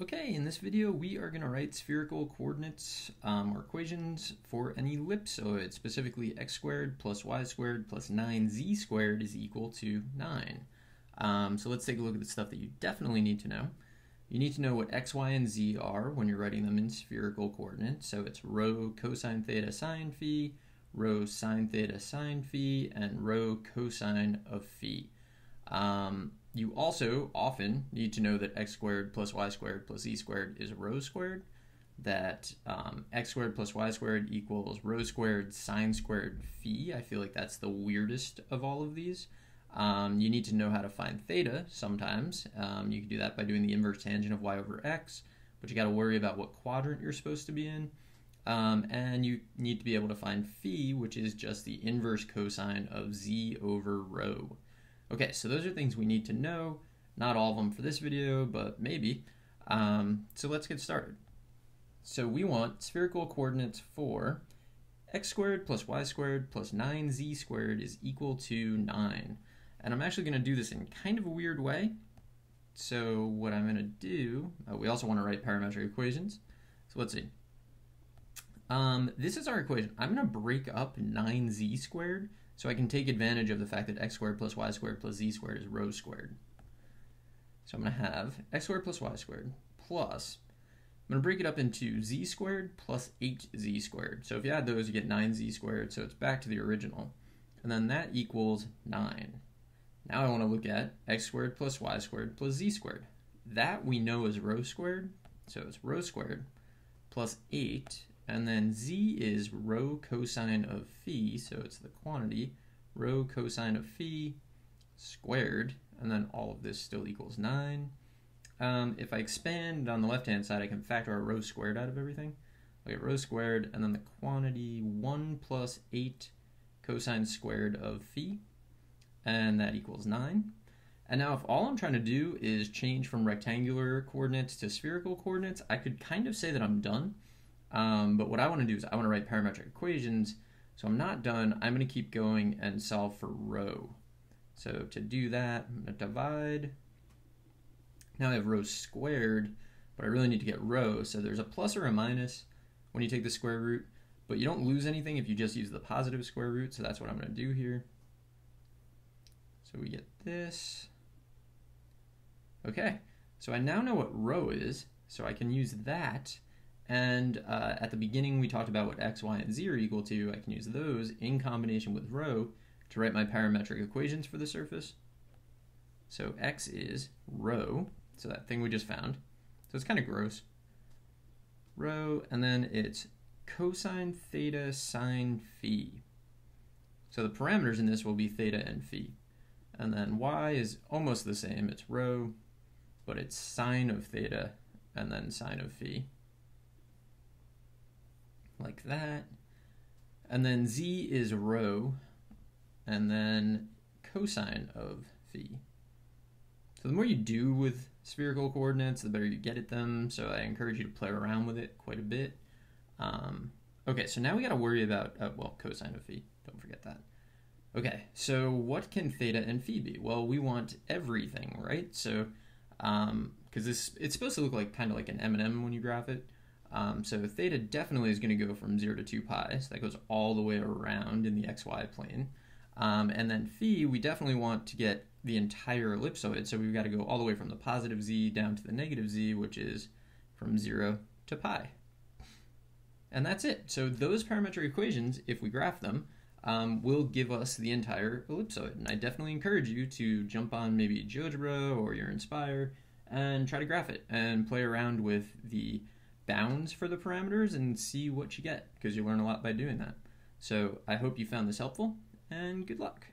Okay, in this video we are going to write spherical coordinates or equations for an ellipsoid, specifically x squared plus y squared plus 9z squared is equal to 9. So let's take a look at the stuff that you definitely need to know. You need to know what x, y, and z are when you're writing them in spherical coordinates. So it's rho cosine theta sine phi, rho sine theta sine phi, and rho cosine of phi. You also often need to know that x squared plus y squared plus z squared is rho squared, that x squared plus y squared equals rho squared sine squared phi. I feel like that's the weirdest of all of these. You need to know how to find theta sometimes. You can do that by doing the inverse tangent of y over x, but you got to worry about what quadrant you're supposed to be in. And you need to be able to find phi, which is just the inverse cosine of z over rho. Okay, so those are things we need to know. Not all of them for this video, but maybe. So let's get started. So we want spherical coordinates for x squared plus y squared plus 9z squared is equal to 9. And I'm actually gonna do this in kind of a weird way. So what I'm gonna do, we also wanna write parametric equations. So let's see. This is our equation. I'm gonna break up 9z squared so I can take advantage of the fact that x squared plus y squared plus z squared is rho squared. So I'm gonna have x squared plus y squared plus, I'm gonna break it up into z squared plus 8z squared. So if you add those, you get 9z squared, so it's back to the original. And then that equals 9. Now I wanna look at x squared plus y squared plus z squared. That we know is rho squared, so it's rho squared plus 8, and then z is rho cosine of phi, so it's the quantity, rho cosine of phi squared, and then all of this still equals 9. If I expand on the left-hand side, I can factor a rho squared out of everything. I get rho squared, and then the quantity 1 plus 8 cosine squared of phi, and that equals 9. And now if all I'm trying to do is change from rectangular coordinates to spherical coordinates, I could kind of say that I'm done. But what I want to do is I want to write parametric equations, so I'm not done. I'm going to keep going and solve for rho. So to do that, I'm going to divide. Now I have rho squared, but I really need to get rho, so there's a plus or a minus when you take the square root, but you don't lose anything if you just use the positive square root, so that's what I'm going to do here. So we get this. Okay, so I now know what rho is, so I can use that. And at the beginning, we talked about what x, y, and z are equal to. I can use those in combination with rho to write my parametric equations for the surface. So x is rho, so that thing we just found. So it's kind of gross. Rho, and then it's cosine theta sine phi. So the parameters in this will be theta and phi. And then y is almost the same. It's rho, but it's sine of theta and then sine of phi. Like that. And then z is rho, and then cosine of phi. So the more you do with spherical coordinates, the better you get at them, so I encourage you to play around with it quite a bit. Okay, so now we gotta worry about, well, cosine of phi, don't forget that. Okay, so what can theta and phi be? Well, we want everything, right? So, because it's supposed to look like kind of like an M&M when you graph it. So theta definitely is going to go from 0 to 2 pi, so that goes all the way around in the xy plane. And then phi, we definitely want to get the entire ellipsoid, so we've got to go all the way from the positive z down to the negative z, which is from 0 to pi. And that's it. So those parametric equations, if we graph them, will give us the entire ellipsoid. And I definitely encourage you to jump on maybe GeoGebra or your Inspire and try to graph it and play around with the bounds for the parameters and see what you get, because you learn a lot by doing that. So I hope you found this helpful, and good luck.